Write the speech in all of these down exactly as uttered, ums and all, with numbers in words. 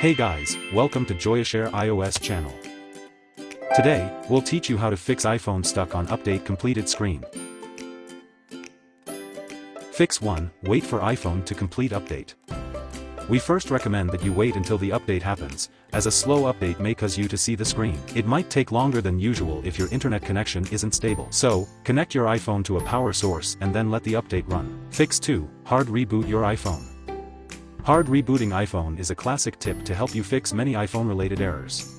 Hey guys, welcome to Joyoshare iOS channel. Today, we'll teach you how to fix iPhone stuck on update completed screen. Fix one. Wait for iPhone to complete update. We first recommend that you wait until the update happens, as a slow update may cause you to see the screen. It might take longer than usual if your internet connection isn't stable. So, connect your iPhone to a power source and then let the update run. Fix two. Hard reboot your iPhone. Hard rebooting iPhone is a classic tip to help you fix many iPhone-related errors.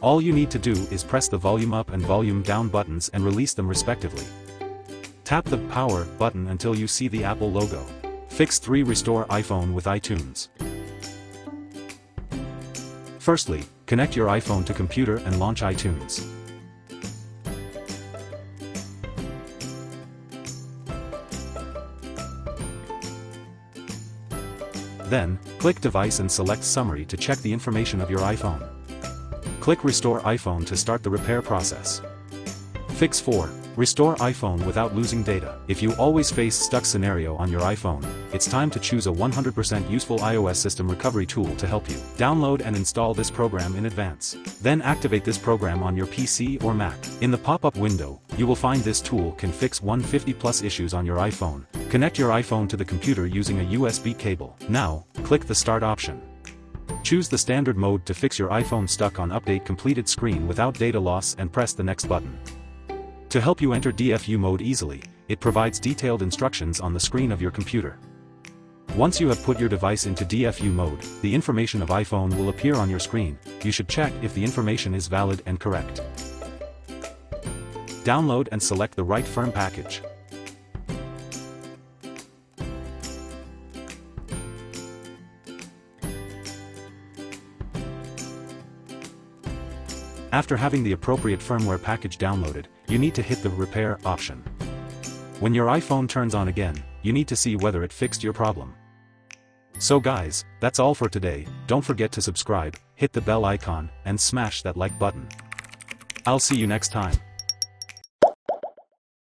All you need to do is press the volume up and volume down buttons and release them respectively. Tap the power button until you see the Apple logo. Fix three. Restore iPhone with iTunes. Firstly, connect your iPhone to computer and launch iTunes. Then, click Device and select Summary to check the information of your iPhone. Click Restore iPhone to start the repair process. Fix four. Restore iPhone without losing data. If you always face stuck scenario on your iPhone, it's time to choose a one hundred percent useful iOS system recovery tool to help you. Download and install this program in advance. Then activate this program on your P C or Mac. In the pop-up window, you will find this tool can fix one hundred fifty plus issues on your iPhone. Connect your iPhone to the computer using a U S B cable. Now, click the Start option. Choose the standard mode to fix your iPhone stuck on update completed screen without data loss and press the next button. To help you enter D F U mode easily, it provides detailed instructions on the screen of your computer. Once you have put your device into D F U mode, the information of iPhone will appear on your screen. You should check if the information is valid and correct. Download and select the right firm package. After having the appropriate firmware package downloaded, you need to hit the Repair option. When your iPhone turns on again, you need to see whether it fixed your problem. So guys, that's all for today. Don't forget to subscribe, hit the bell icon, and smash that like button. I'll see you next time.